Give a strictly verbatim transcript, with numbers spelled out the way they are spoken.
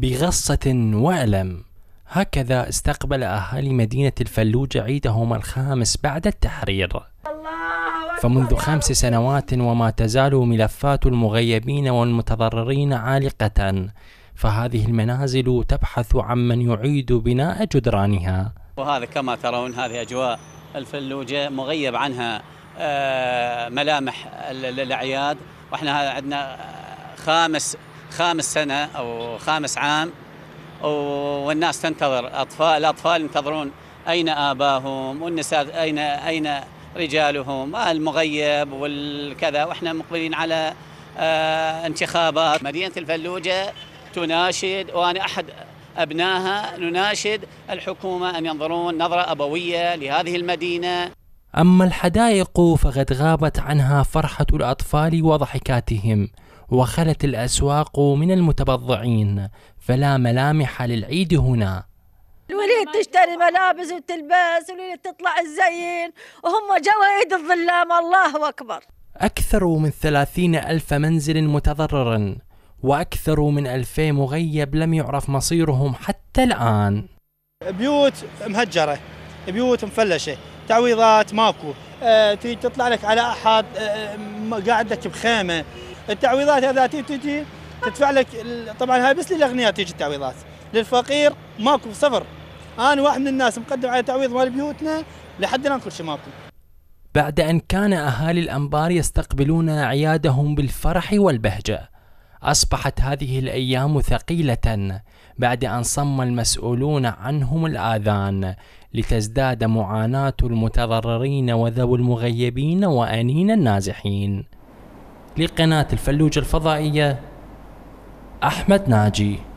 بغصة وألم. هكذا استقبل أهالي مدينة الفلوجة عيدهم الخامس بعد التحرير. فمنذ خمس سنوات وما تزال ملفات المغيبين والمتضررين عالقة، فهذه المنازل تبحث عمن يعيد بناء جدرانها. وهذا كما ترون هذه أجواء الفلوجة مغيب عنها ملامح الأعياد، وإحنا عندنا خامس خامس سنة أو خامس عام والناس تنتظر، أطفال الأطفال ينتظرون أين آباهم والنساء أين أين رجالهم المغيب والكذا، وإحنا مقبلين على انتخابات. مدينة الفلوجة تناشد، وأنا أحد أبنائها، نناشد الحكومة أن ينظرون نظرة أبوية لهذه المدينة. أما الحدائق فقد غابت عنها فرحة الأطفال وضحكاتهم، وخلت الأسواق من المتبضعين، فلا ملامح للعيد هنا. الوليد تشتري ملابس وتلبس، الوليد تطلع الزين، وهم جو عيد الظلام. الله أكبر. أكثر من ثلاثين ألف منزل متضرر، وأكثر من ألفي مغيب لم يعرف مصيرهم حتى الآن. بيوت مهجرة، بيوت مفلشة، تعويضات ماكو، أه تيجي تطلع لك على أحد أه قاعد لك بخيمة، التعويضات هذا تيجي تدفع لك، طبعا هاي بس للأغنياء تيجي التعويضات، للفقير ماكو صفر. أنا واحد من الناس مقدم على تعويض مال بيوتنا، لحد الآن كل شيء ماكو. بعد أن كان أهالي الأنبار يستقبلون أعيادهم بالفرح والبهجة، أصبحت هذه الأيام ثقيلة بعد أن صم المسؤولون عنهم الآذان، لتزداد معاناة المتضررين وذوي المغيبين وأنين النازحين. لقناة الفلوجة الفضائية، أحمد ناجي.